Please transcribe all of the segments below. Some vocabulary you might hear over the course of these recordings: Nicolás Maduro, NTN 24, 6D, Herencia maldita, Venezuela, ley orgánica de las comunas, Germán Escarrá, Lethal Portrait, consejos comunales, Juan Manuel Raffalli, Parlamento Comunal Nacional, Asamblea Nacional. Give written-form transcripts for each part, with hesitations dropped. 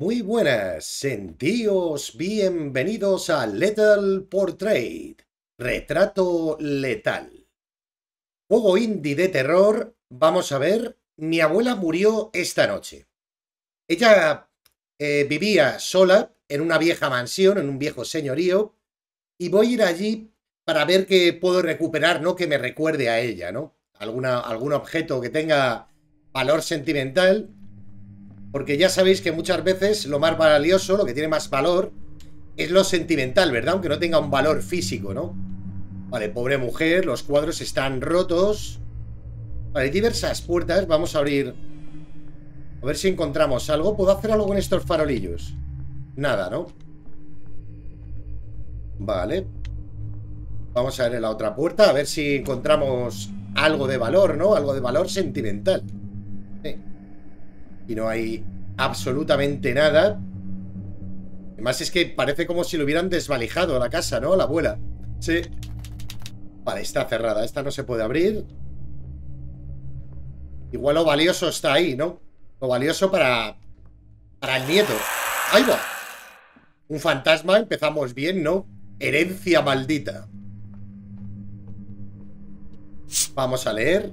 Muy buenas, sentíos bienvenidos a Lethal Portrait, retrato letal. Juego indie de terror. Vamos a ver, mi abuela murió esta noche. Ella vivía sola en una vieja mansión, en un viejo señorío, y voy a ir allí para ver qué puedo recuperar, ¿no? Que me recuerde a ella, ¿no? Algún objeto que tenga valor sentimental. Porque ya sabéis que muchas veces lo más valioso, lo que tiene más valor, es lo sentimental, ¿verdad? Aunque no tenga un valor físico, ¿no? Vale, pobre mujer, los cuadros están rotos. Vale, hay diversas puertas, vamos a abrir. A ver si encontramos algo. ¿Puedo hacer algo con estos farolillos? Nada, ¿no? Vale. Vamos a ver en la otra puerta, a ver si encontramos algo de valor, ¿no? Algo de valor sentimental. Y no hay absolutamente nada. Además es que parece como si lo hubieran desvalijado la casa, ¿no? La abuela. Sí. Vale, está cerrada. Esta no se puede abrir. Igual lo valioso está ahí, ¿no? Lo valioso para el nieto. ¡Ahí va! Un fantasma. Empezamos bien, ¿no? Herencia maldita. Vamos a leer.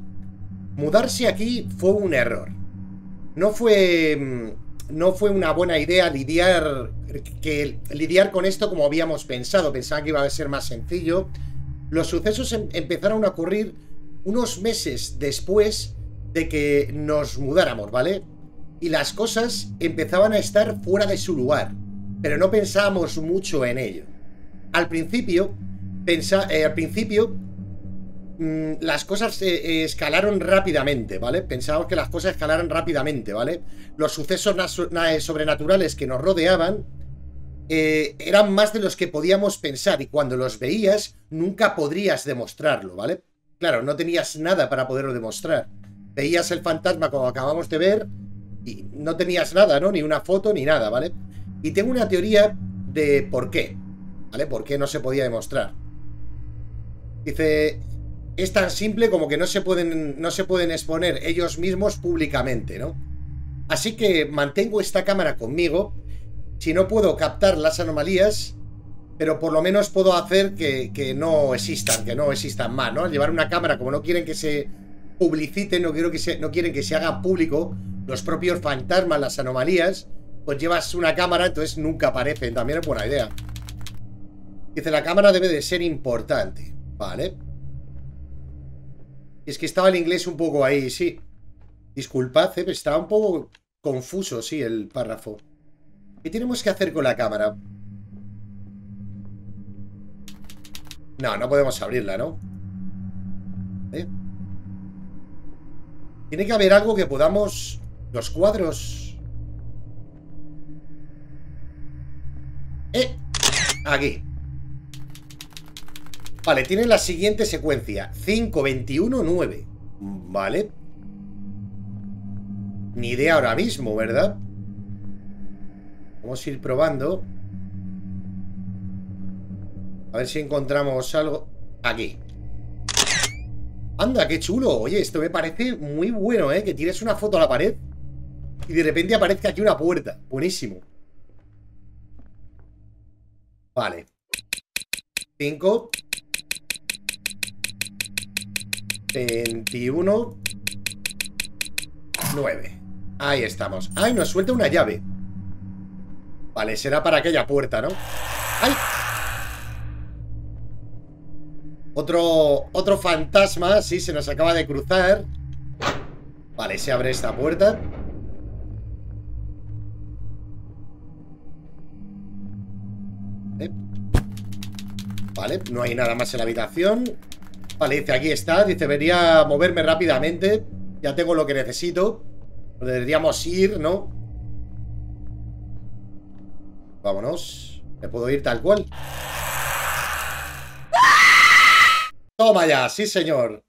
Mudarse aquí fue un error. No fue una buena idea lidiar con esto como habíamos pensado. Pensaba que iba a ser más sencillo. Los sucesos empezaron a ocurrir unos meses después de que nos mudáramos, ¿vale? Y las cosas empezaban a estar fuera de su lugar, pero no pensábamos mucho en ello. Las cosas escalaron rápidamente, ¿vale? Pensábamos que las cosas escalaran rápidamente, ¿vale? Los sucesos sobrenaturales que nos rodeaban eran más de los que podíamos pensar, y cuando los veías nunca podrías demostrarlo, ¿vale? Claro, no tenías nada para poderlo demostrar. Veías el fantasma como acabamos de ver y no tenías nada, ¿no? Ni una foto ni nada, ¿vale? Y tengo una teoría de por qué, ¿vale? ¿Por qué no se podía demostrar? Dice... Es tan simple como que no se pueden exponer ellos mismos públicamente, ¿no? Así que mantengo esta cámara conmigo. Si no puedo captar las anomalías, pero por lo menos puedo hacer que no existan más, ¿no? Al llevar una cámara, como no quieren que se publicite, no quieren que se haga público los propios fantasmas, las anomalías, pues llevas una cámara, entonces nunca aparecen. También es buena idea. Dice, la cámara debe de ser importante, ¿vale? Es que estaba el inglés un poco ahí, sí. Disculpad, pero estaba un poco confuso, sí, el párrafo. ¿Qué tenemos que hacer con la cámara? No, no podemos abrirla, ¿no? ¿Eh? Tiene que haber algo que podamos... Los cuadros... Aquí. Vale, tiene la siguiente secuencia: 5, 21, 9. Vale. Ni idea ahora mismo, ¿verdad? Vamos a ir probando. A ver si encontramos algo. Aquí. Anda, qué chulo. Oye, esto me parece muy bueno, ¿eh? Que tires una foto a la pared y de repente aparezca aquí una puerta. Buenísimo. Vale. 5. 21 9. Ahí estamos. ¡Ay! Nos suelta una llave. Vale, será para aquella puerta, ¿no? ¡Ay! Otro fantasma. Sí, se nos acaba de cruzar. Vale, se abre esta puerta. Vale, no hay nada más en la habitación. Vale, dice, aquí está. Dice, debería moverme rápidamente. Ya tengo lo que necesito. Deberíamos ir, ¿no? Vámonos. ¿Me puedo ir tal cual? Toma ya, sí señor.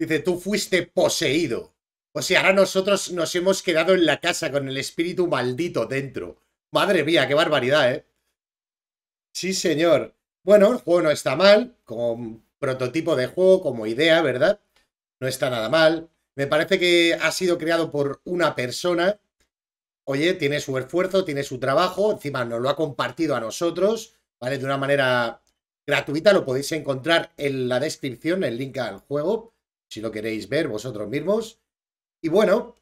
Dice, tú fuiste poseído. O sea, ahora nosotros nos hemos quedado en la casa con el espíritu maldito dentro. Madre mía, qué barbaridad, ¿eh? Sí señor. Bueno, el juego no está mal. Como... prototipo de juego, como idea, ¿verdad? No está nada mal. Me parece que ha sido creado por una persona oye, tiene su esfuerzo, tiene su trabajo, encima nos lo ha compartido a nosotros, ¿vale? De una manera gratuita, lo podéis encontrar en la descripción, el link al juego, si lo queréis ver vosotros mismos. Y bueno,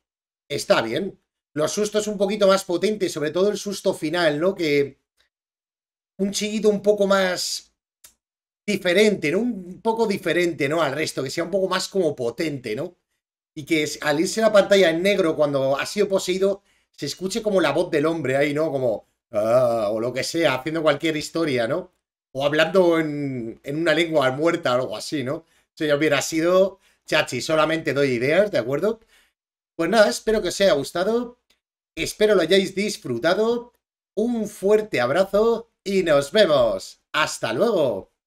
está bien. Los sustos un poquito más potentes, sobre todo el susto final, ¿no? Que un chiquito un poco más diferente, ¿no? Un poco diferente, ¿no? Al resto, que sea un poco más como potente, ¿no? Y que al irse la pantalla en negro cuando ha sido poseído, se escuche como la voz del hombre ahí, ¿no? Como, ah, o lo que sea, haciendo cualquier historia, ¿no? O hablando en una lengua muerta o algo así, ¿no? Si ya hubiera sido chachi, solamente doy ideas, ¿de acuerdo? Pues nada, espero que os haya gustado, espero lo hayáis disfrutado, un fuerte abrazo y nos vemos. ¡Hasta luego!